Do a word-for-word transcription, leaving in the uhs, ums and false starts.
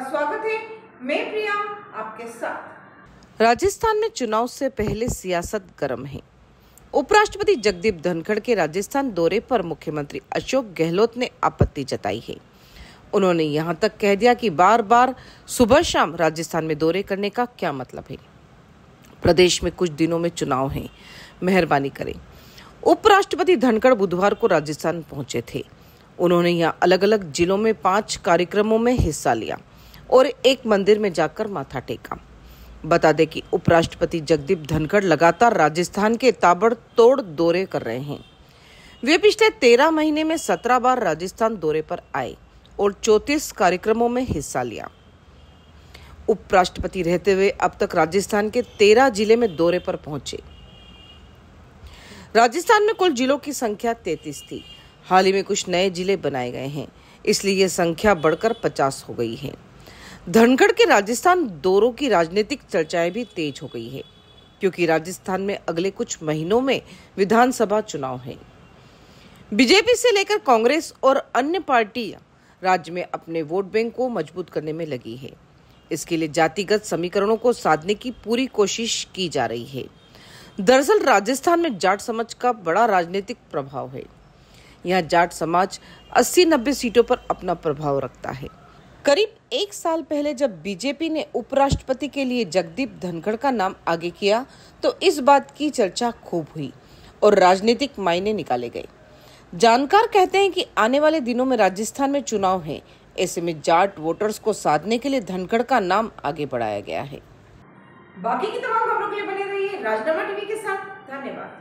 आपका स्वागत है। मैं प्रिया आपके साथ। राजस्थान में चुनाव से पहले सियासत गर्म है। उपराष्ट्रपति जगदीप धनखड़ के राजस्थान दौरे पर मुख्यमंत्री अशोक गहलोत ने आपत्ति जताई है। उन्होंने यहां तक कह दिया कि बार बार सुबह शाम राजस्थान में दौरे करने का क्या मतलब है। प्रदेश में कुछ दिनों में चुनाव है, मेहरबानी करें। उपराष्ट्रपति धनखड़ बुधवार को राजस्थान पहुंचे थे। उन्होंने यहाँ अलग अलग जिलों में पांच कार्यक्रमों में हिस्सा लिया और एक मंदिर में जाकर माथा टेका। बता दें कि उपराष्ट्रपति जगदीप धनखड़ लगातार राजस्थान के ताबड़तोड़ दौरे कर रहे हैं। वे पिछले तेरह महीने में सत्रह बार राजस्थान दौरे पर आए और चौंतीस कार्यक्रमों में हिस्सा लिया। उपराष्ट्रपति रहते हुए अब तक राजस्थान के तेरह जिले में दौरे पर पहुंचे। राजस्थान में कुल जिलों की संख्या तैंतीस थी। हाल ही में कुछ नए जिले बनाए गए हैं, इसलिए यह संख्या बढ़कर पचास हो गई है। धनखड़ के राजस्थान दौरों की राजनीतिक चर्चाएं भी तेज हो गई है, क्योंकि राजस्थान में अगले कुछ महीनों में विधानसभा चुनाव है। बीजेपी से लेकर कांग्रेस और अन्य पार्टियां राज्य में अपने वोट बैंक को मजबूत करने में लगी है। इसके लिए जातिगत समीकरणों को साधने की पूरी कोशिश की जा रही है। दरअसल राजस्थान में जाट समाज का बड़ा राजनीतिक प्रभाव है। यहाँ जाट समाज अस्सी नब्बे सीटों पर अपना प्रभाव रखता है। करीब एक साल पहले जब बीजेपी ने उपराष्ट्रपति के लिए जगदीप धनखड़ का नाम आगे किया तो इस बात की चर्चा खूब हुई और राजनीतिक मायने निकाले गए। जानकार कहते हैं कि आने वाले दिनों में राजस्थान में चुनाव है, ऐसे में जाट वोटर्स को साधने के लिए धनखड़ का नाम आगे बढ़ाया गया है। बाकी की तमाम खबरों के लिए बने रहिए राजनामा टीवी के साथ। धन्यवाद।